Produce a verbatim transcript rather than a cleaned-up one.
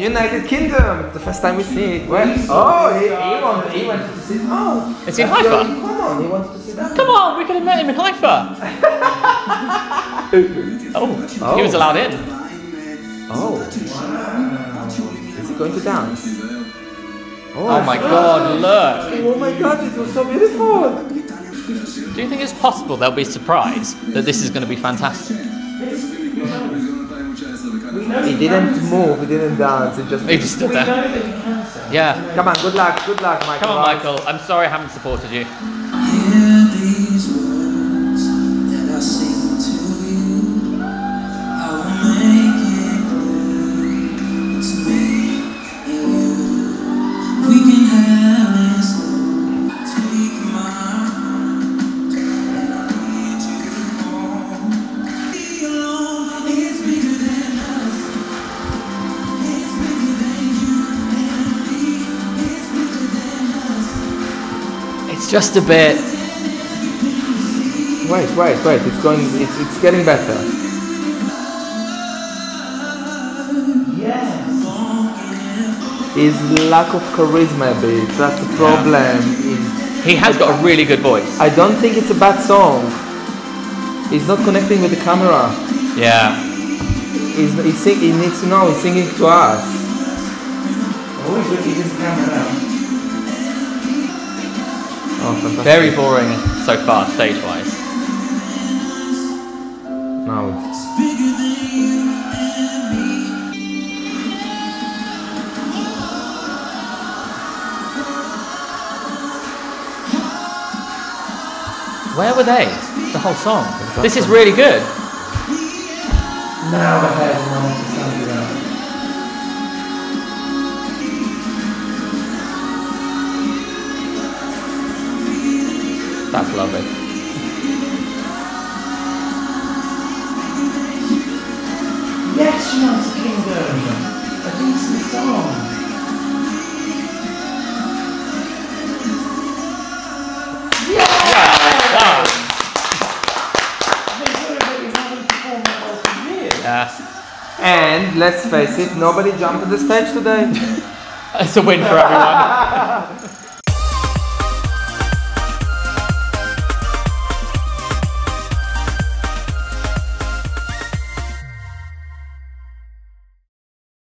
United Kingdom. It's the first time we see it. Well, oh, he, he, wanted, he wanted to see it. Oh, it's in Haifa. Come on, he wanted to see that. Come on, we could have met him in Haifa. oh. oh, he was allowed in. Oh, is he going to dance? Oh, oh my God! Look. Oh my God! It was so beautiful. Do you think it's possible they'll be surprised that this is going to be fantastic? He didn't move, he didn't dance, he just, he just stood there. Yeah. Come on, good luck, good luck, Michael. Come on, Michael, I'm sorry I haven't supported you. Just a bit. Wait, wait, wait. It's going. It's it's getting better. Yes. His lack of charisma, a bit. That's the problem. Yeah. He has got a really good voice. I don't think it's a bad song. He's not connecting with the camera. Yeah. He's, he's sing, he needs to know. He's singing to us. Always looking at the camera. Oh, very boring so far, stage-wise. No. Where were they? The whole song. Exactly. This is really good. Now the head wants to sound good. That's lovely. Yes, United Kingdom. A decent song. Yeah! Yeah. Wow. Yeah. And let's face it, nobody jumped on the stage today. It's a win for everyone.